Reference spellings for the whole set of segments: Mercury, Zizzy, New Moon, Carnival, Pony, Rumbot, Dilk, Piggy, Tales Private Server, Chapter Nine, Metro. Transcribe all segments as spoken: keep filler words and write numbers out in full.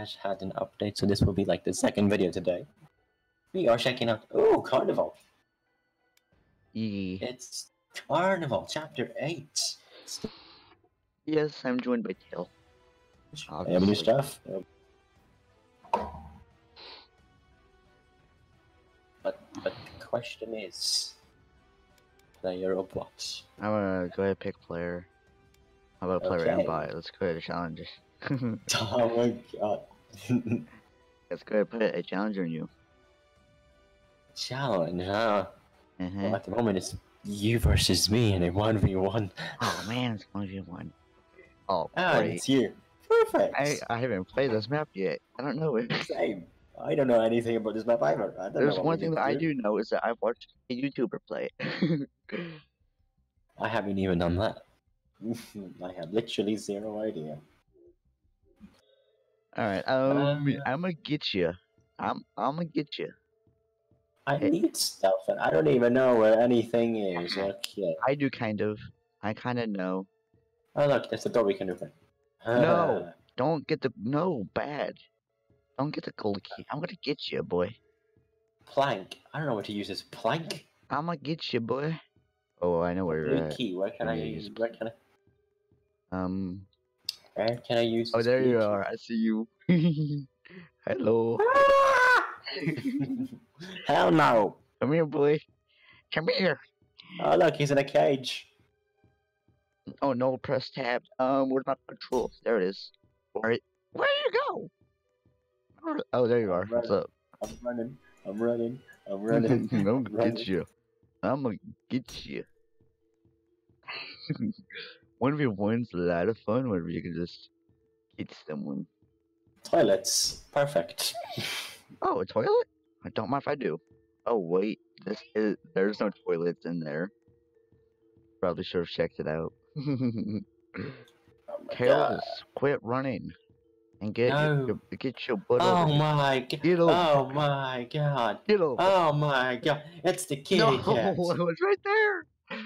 has had an update, so this will be like the second video today. We are checking out, oh, Carnival. E. It's Carnival, Chapter Eight. Yes, I'm joined by Tale. Obviously. Have new stuff. But but the question is, player or bots? I'm gonna go ahead and pick player. How about player okay. and bot? Let's go ahead and challenge. Oh my god! Let's go ahead and put a challenge on you. Challenge, huh? Mm-hmm. Well, at the moment, it's you versus me in a one v one. Oh man, it's one v one. Oh, ah, great. It's you. Perfect. I, I haven't played this map yet. I don't know it. Same. I don't know anything about this map either. I don't There's know one thing that do. I do know is that I've watched a YouTuber play it. I haven't even done that. I have literally zero idea. Alright, um, um, I'm gonna get you. I'm, I'm gonna get you. I need stuff, and I don't even know where anything is. Okay. I do kind of. I kind of know. Oh look, that's the door we can open. Uh, no, don't get the no bad. Don't get the gold key. I'm gonna get you, boy. Plank. I don't know what to use as plank. I'm gonna get you, boy. Oh, I know where you're at. Key. Where can I use? Where can I? Um. Where can I use? Oh, there you are. I see you. Hello. Hell no! Come here, boy. Come here. Oh look, he's in a cage. Oh no, press tab. Um, what about control? There it is. Where Where do you go? Oh, there you are. What's up? I'm running. I'm running. I'm running. I'm gonna running. get you. I'm gonna get you. One of your ones a lot of fun. Whenever you can just get someone. Toilets, perfect. Oh, a toilet? I don't mind if I do. Oh wait, this is there's no toilets in there. Probably should have checked it out. Oh Careless, quit running and get no. your, get your butt oh over my here. Go oh my god! Get over. Oh my god! It's the kitty no, cat. No, it was right there.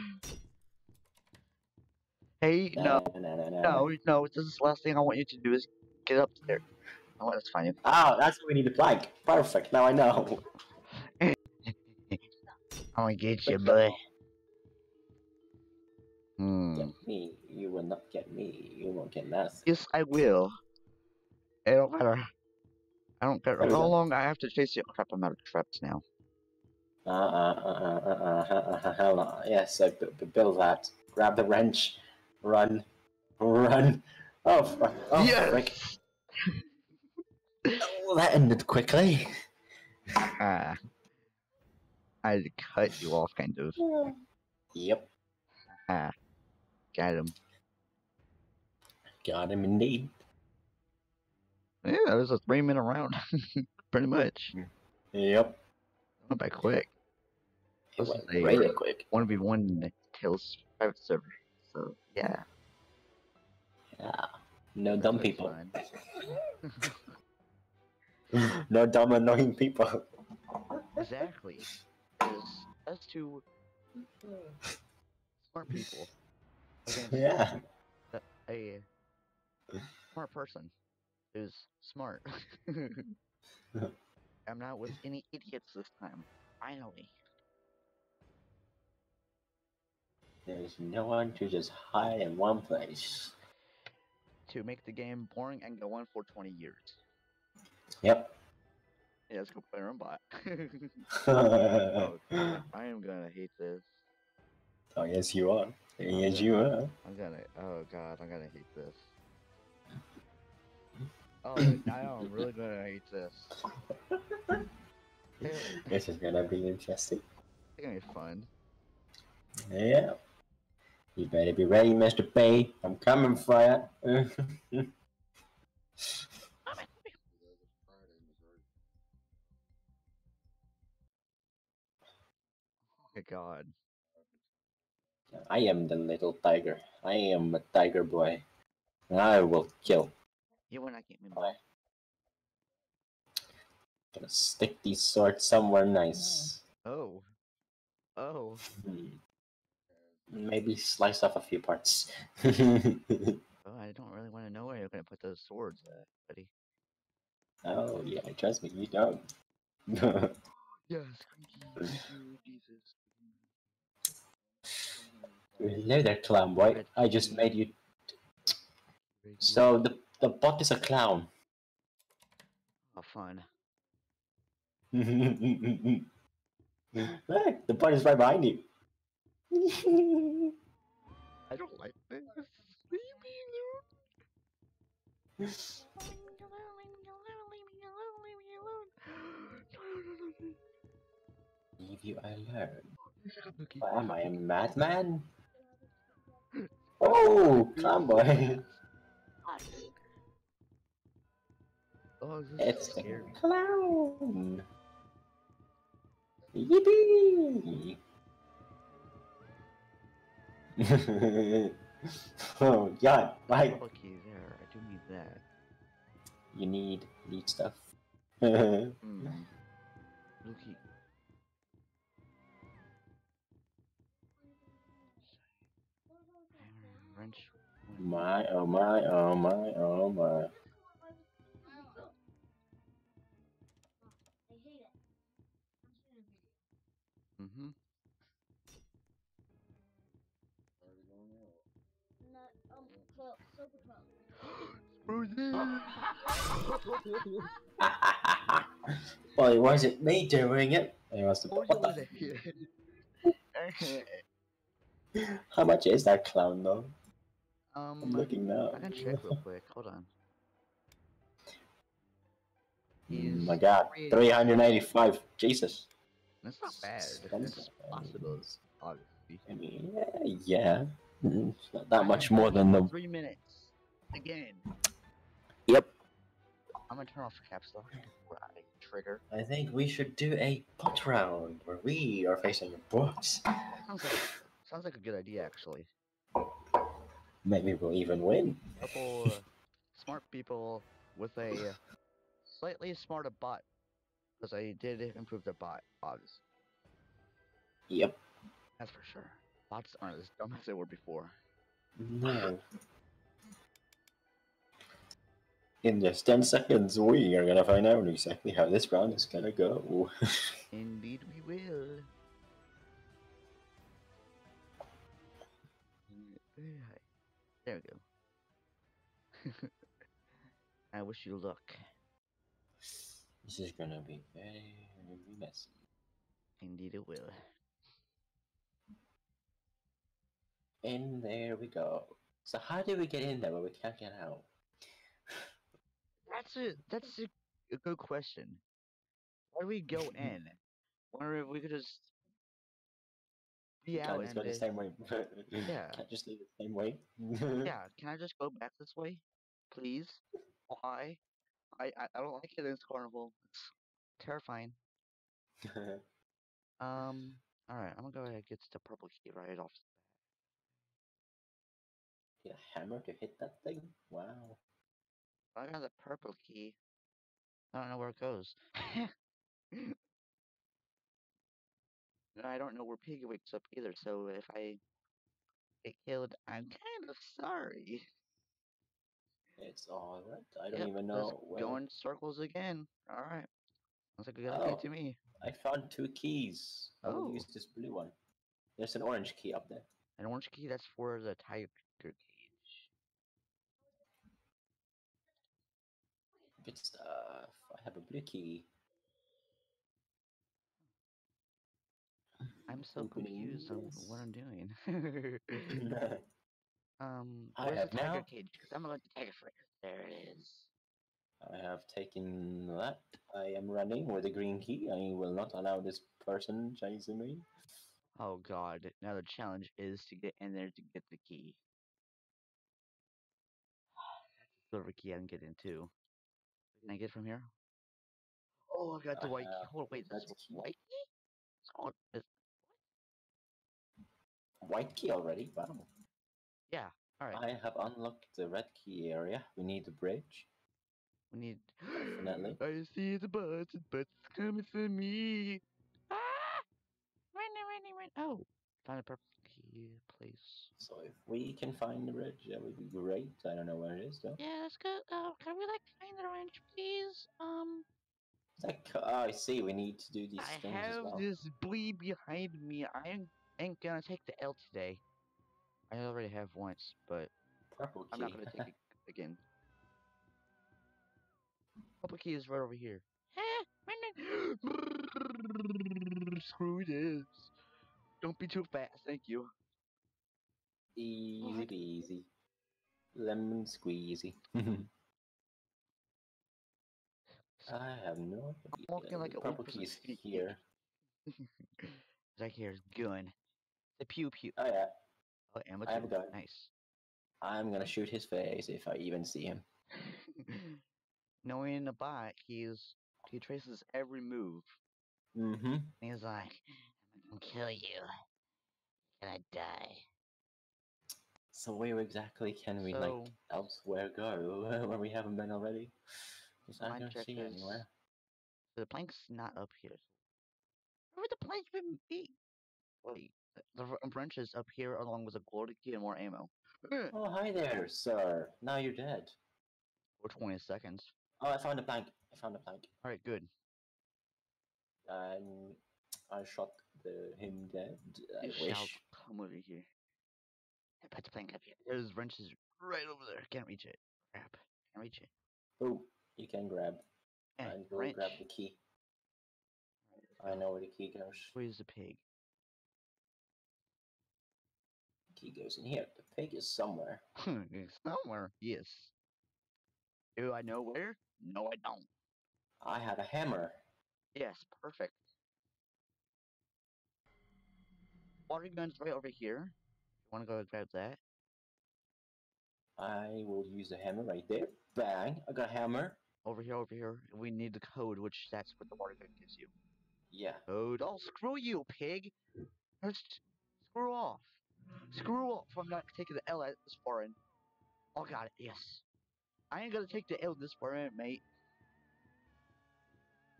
Hey, no, no, no, no, no, no, no! This is the last thing I want you to do is get up there. Oh, that's fine. Oh, that's what we need to plank. Perfect. Now I know. I'm gonna get you, boy. Hmm. Get me. You will not get me. You won't get nothing. Yes, I will. It don't matter. I don't care how long I have to chase you. Oh, crap, I'm out of traps now. Uh, uh, uh, uh, uh, uh, hell on. Yes, I build that. Grab the wrench. Run. Run. Oh, fuck. Oh, yes! Oh, that ended quickly. Ah, uh, I cut you off, kind of. Yeah. Yep. Ah, got him. Got him indeed. Yeah, that was a three-minute round, pretty much. Yep. Went by quick. It went really quick. One v one in the Tales Private Server. So yeah. Yeah. No dumb people. No dumb annoying people. Exactly. Us two smart people. Yeah. A smart person is smart. I'm not with any idiots this time. Finally. There's no one to just hide in one place. To make the game boring and go on for twenty years. Yep. Yeah, let's go play Rumbot. Oh, God, I am gonna hate this. Oh yes, you are. Yes, you are. I'm gonna. Oh God, I'm gonna hate this. Oh, now I'm really gonna hate this. This is gonna be interesting. It's gonna be fun. Yeah. You better be ready, Mister B. I'm coming for you. God, I am the little tiger. I am a tiger boy. And I will kill. You will not get me, boy. Gonna stick these swords somewhere nice. Oh, oh. Maybe slice off a few parts. Oh, I don't really want to know where you're gonna put those swords at, buddy. Oh yeah, trust me, you don't. Yes, hello there, clown boy. I just made you. So the the bot is a clown. Oh, fine. Look, the bot is right behind you. I don't like this. Leave me alone. Leave you alone. Why am I a madman? Oh, clown boy. Oh, it's scary. A clown. Yippee! Oh god, why? Okay, there. I do need that. You need need stuff. mm. Lookie. Wrench. My oh my oh my oh my. Mm-hmm. Well, it wasn't me doing it. It was the bot. How much is that clown though? Um, I'm looking now. I can check real quick. Hold on. He's my God, three hundred eighty-five. Jesus. That's not bad. It's possible, obviously. I mean, yeah, yeah. It's not that much more than the three minutes. Again. Yep. I'm gonna turn off the caps lock. Trigger. I think we should do a bot round where we are facing a bot. Sounds like sounds like a good idea, actually. Maybe we'll even win. A couple uh, smart people with a uh, slightly smarter bot. Because I did improve the bot, obviously. Yep. That's for sure. Bots aren't as dumb as they were before. No. In just ten seconds, we are gonna find out exactly how this round is gonna go. Indeed we will. There we go. I wish you luck. This is gonna be very, very messy. Indeed it will. And there we go. So how did we get in there but we can't get out? That's a that's a, a good question. Why do we go in? Or if we could just be out and go the same way. Yeah. Can't just leave the same way. Yeah, can I just go back this way? Please? Why? I, I don't like it in this carnival. It's terrifying. um, alright, I'm gonna go ahead and get the purple key right off. Get a hammer to hit that thing? Wow. I got the purple key. I don't know where it goes. And I don't know where Piggy wakes up either, so if I get killed, I'm kind of sorry. It's all right. I don't yep, even know. Going circles again. All right. Sounds like a good idea to me. I found two keys. I oh. will use this blue one. There's an orange key up there. An orange key. That's for the tiger cage. Good stuff. I have a blue key. I'm so confused on what I'm doing. Um, I have the tiger now? Cage? Because I'm going to tiger for it. There it is. I have taken that. I am running with a green key. I will not allow this person chasing me. Oh god. Now the challenge is to get in there to get the key. Silver key I can get in too. Can I get from here? Oh, I got the white uh, key. Hold oh, wait, that's, that's white key? It's called, it's... White key already? Wow. Yeah, alright. I have unlocked the red key area. We need the bridge. We need... Definitely. I see the bus, the bus is coming for me. Ah! Run, run, run. Oh! Find a purple key, please. So if we can find the bridge, that would be great. I don't know where it is, though. Yeah, let's go. Oh, can we, like, find the orange, please? Um... That co oh, I see, we need to do these I things as well. I have this bleed behind me. I ain't gonna take the L today. I already have once, but purple key. I'm not gonna take it again. Purple key is right over here. Screw this. Don't be too fast, thank you. Easy peasy. Lemon squeezy. I have no idea. Walking like a purple key is here. Right here is gun. The pew pew. Oh yeah. Oh, amateur. I have a gun. Nice. I'm gonna shoot his face if I even see him. Knowing the bot, he's he traces every move. Mm-hmm. And he's like, I'm gonna kill you. You're gonna die. So where exactly can we so, like elsewhere go where we haven't been already? Because I don't see is, anywhere. So the plank's not up here. Where would the plank be? Wait, the branch is up here along with a glory key and more ammo. Oh, hi there, sir. Now you're dead. For twenty seconds. Oh, I found a plank. I found a plank. Alright, good. Um, I shot the, him dead. I you wish. Come over here. I put the plank up here. There's branches right over there. Can't reach it. Crap. Can't reach it. Oh. You can grab. And, and we'll grab the key. I know where the key goes. Where's the pig? The key goes in here. The pig is somewhere. Somewhere? Yes. Do I know where? No, I don't. I have a hammer. Yes, perfect. Water gun's right over here. You want to go grab that? I will use the hammer right there. Bang! I got a hammer. Over here, over here. We need the code, which that's what the water gun gives you. Yeah. Code. Oh, screw you, pig! Just screw off. Screw off. I'm not taking the L at this far in. Oh, got it. Yes. I ain't gonna take the L this far in, mate.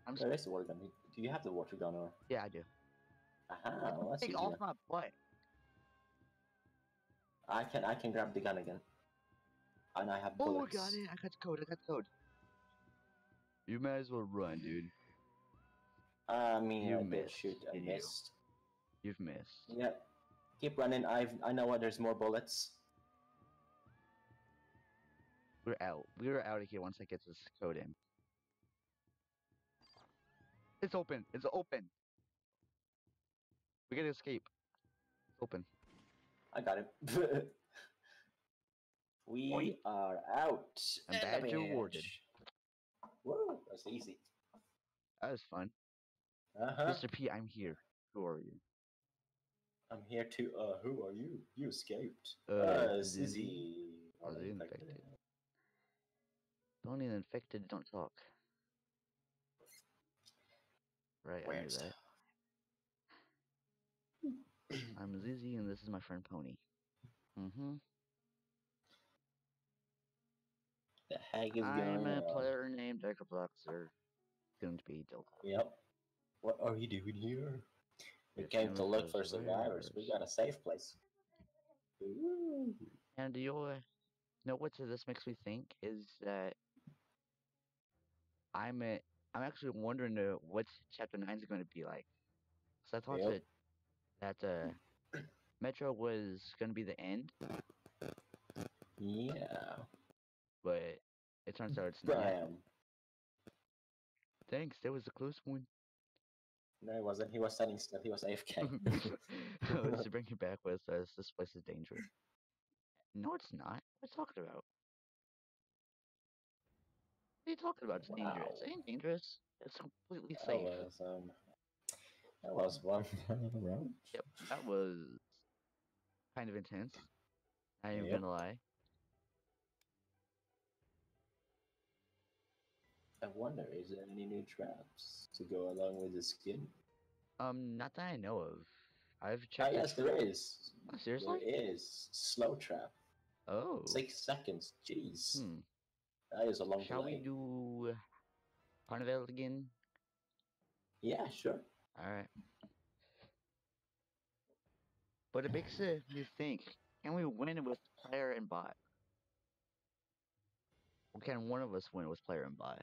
I'm sorry. Where is the water gun? Do you have the water gun or? Yeah, I do. Aha. Well, take off my butt. I can. I can grab the gun again. And I have bullets. Oh, I got it. I got the code. I got the code. You might as well run, dude. I mean, you I missed. Shoot, I you. missed. You've missed. Yep. Keep running. I've. I know where there's more bullets. We're out. We're out of here once I get this code in. It's open. It's open. We gotta escape. It's open. I got it. We Point. are out. And badge awarded. Whoa, that's easy. That was fun. Uh-huh. Mister P, I'm here. Who are you? I'm here to, uh, who are you? You escaped. Uh, uh Zizzy. Are they infected? infected? Don't even infected, don't talk. Right, Weird. I knew that. I'm Zizzy, and this is my friend Pony. Mm-hmm. The heck is I'm going a on? player named Decaploxer. Going to be Dilk. Yep. What are you doing here? We You're came to look for survivors. survivors. We got a safe place. Ooh. And do you uh, know what this makes me think? Is that I'm a, I'm actually wondering uh, what Chapter Nine is going to be like. Because I thought yep. that that uh, Metro was going to be the end. Yeah. But it turns out it's not. Damn. Thanks, that was a close one. No, it wasn't. He was standing still. He was A F K. Oh, to bring you back with us, this place is dangerous. No, it's not. What are you talking about? What are you talking about? It's wow. dangerous. It ain't dangerous. It's completely safe. That was, um, that was one down the road. Yep, that was kind of intense. I ain't yep. gonna lie. I wonder, is there any new traps to go along with the skin? Um, not that I know of. I've checked. Oh, yes, there is. Oh, seriously? There is. Slow trap. Oh. Six seconds. Jeez. Hmm. That is a long time. Shall delay. we do Carnival again? Yeah, sure. Alright. But it makes uh, you think, can we win with player and bot? Or can one of us win with player and bot?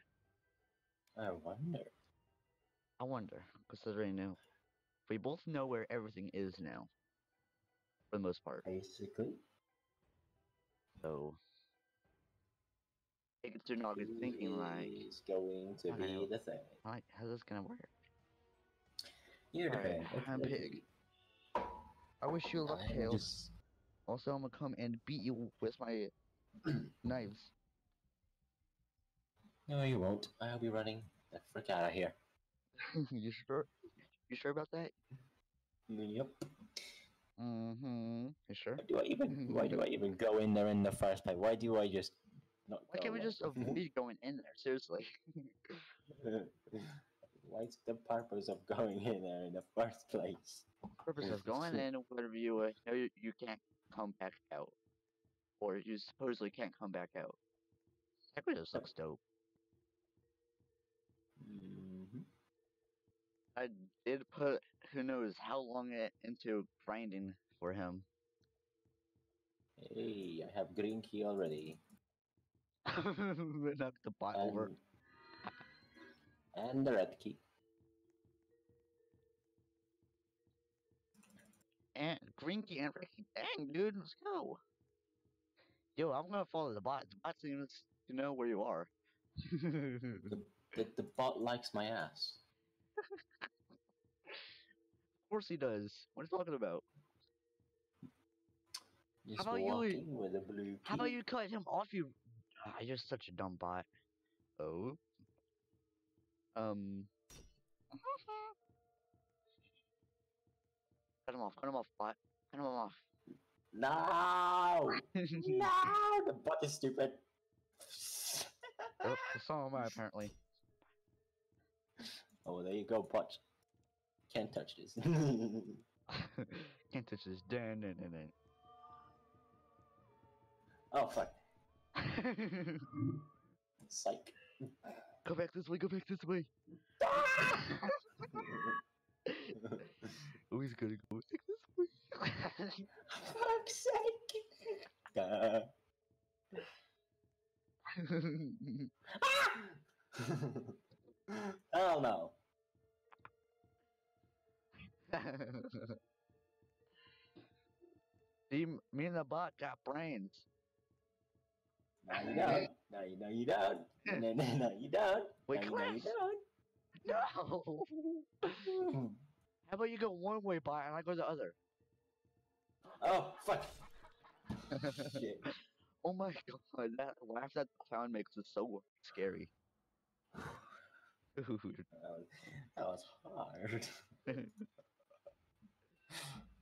I wonder. I wonder, considering now we both know where everything is now, for the most part. Basically. So, I think they're not thinking like it's going to be know. the thing. All right, how's this gonna work? You're right, I'm Pig. I wish you luck, Tails. Just... Also, I'm gonna come and beat you with my knives. No, you won't. I'll be running the frick out of here. You sure? You sure about that? Yep. Mm-hmm. You sure? Why do I even? Why do I even go in there in the first place? Why do I just? Not why can't we just avoid going in there? Seriously. What's the purpose of going in there in the first place? The purpose of going in whenever you uh, know you, you can't come back out, or you supposedly can't come back out. That just looks dope. Mm-hmm. I did put who knows how long it into grinding for him. Hey, I have green key already. Knock the bot and, over. And the red key. And green key and red key. Dang, dude, let's go. Yo, I'm gonna follow the bot. The bot seems to know where you are. the, the, the bot likes my ass. Of course he does. What are you talking about? Just how about you? With a blue key. How about you cut him off? You. Ah, you're such a dumb bot. Oh. Um. Cut him off. Cut him off, bot. Cut him off. No. No. The bot is stupid. Oh, so am I, apparently. Oh, there you go, bot. Can't touch this. Can't touch this. Dun, dun, dun, dun. Oh fuck. Psych. Go back this way, go back this way. Oh, he's gonna go back this way. Fuck's sake. Uh. Oh no. See, me and the bot got brains. No, you don't. No, you know you don't. No, no, no, you don't. Wait, no, you don't. No. How about you go one way by and I go the other? Oh, fuck. Shit. Oh my god, that laugh that sound makes it so scary. Dude. That was hard.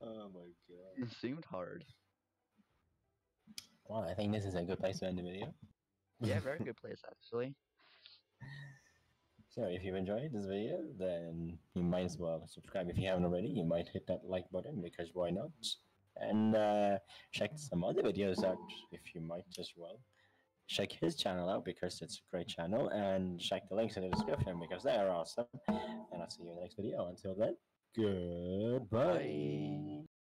Oh my god. It seemed hard. Well, I think this is a good place to end the video. Yeah, very good place, actually. So, if you've enjoyed this video, then you might as well subscribe if you haven't already. You might hit that like button, because why not? And uh, check some other videos out, if you might as well. Check his channel out, because it's a great channel. And check the links in the description, because they are awesome. And I'll see you in the next video. Until then, goodbye. Bye.